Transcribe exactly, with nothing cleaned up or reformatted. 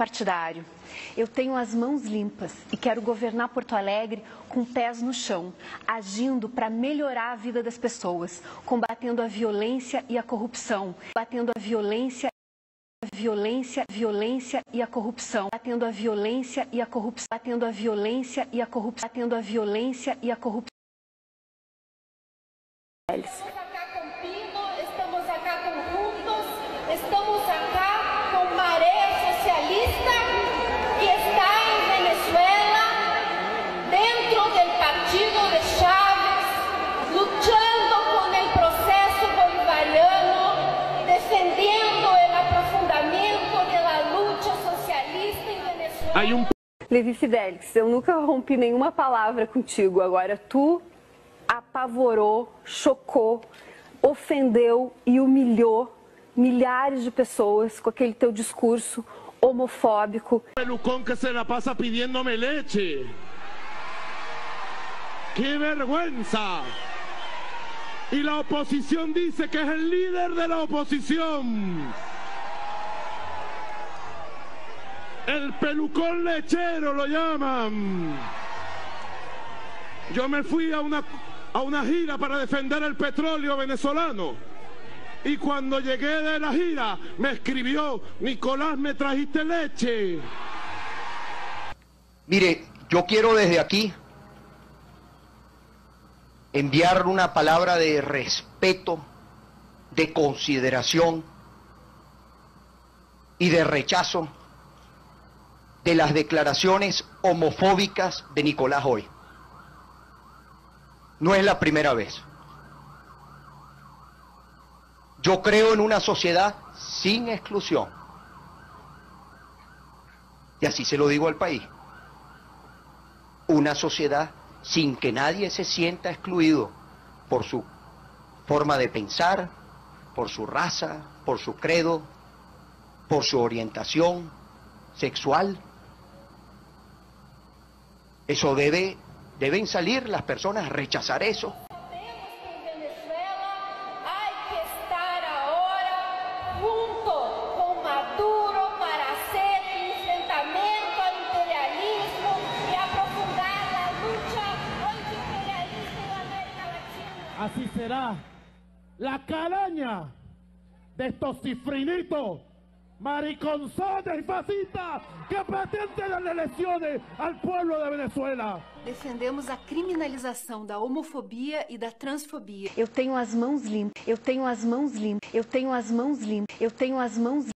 partidário. Eu tenho as mãos limpas e quero governar Porto Alegre com pés no chão, agindo para melhorar a vida das pessoas, combatendo a violência e a corrupção, combatendo a violência, a violência, a violência e a corrupção, combatendo a violência e a corrupção, combatendo a violência e a corrupção, combatendo a violência e a corrupção. Estamos acá com Maré Socialista, que está em Venezuela, dentro do partido de Chávez, lutando com o processo bolivariano, defendendo o aprofundamento da luta socialista em Venezuela. Um... Levi Fidelix, eu nunca rompi nenhuma palavra contigo, agora tu apavorou, chocou, ofendeu e humilhou milhares de pessoas com aquele teu discurso homofóbico. Pelucão que se la passa pedindo-me leite. Que vergüenza! E a oposição diz que é o líder da oposição. El pelucón lechero lo llaman. Eu me fui a uma a uma gira para defender o petróleo venezolano. Y cuando llegué de la gira, me escribió, Nicolás, me trajiste leche. Mire, yo quiero desde aquí enviar una palabra de respeto, de consideración y de rechazo de las declaraciones homofóbicas de Nicolás Hoy. No es la primera vez. Yo creo en una sociedad sin exclusión. Y así se lo digo al país. Una sociedad sin que nadie se sienta excluido por su forma de pensar, por su raza, por su credo, por su orientación sexual. Eso debe, deben salir las personas a rechazar eso. Así será la calaña de estos cifrinitos, mariconzones y fascistas que pretenden las elecciones al pueblo de Venezuela. Defendemos a criminalização da homofobia e da transfobia. Eu tenho as mãos limpas, eu tenho as mãos limpas, eu tenho as mãos limpas, eu tenho as mãos limpas.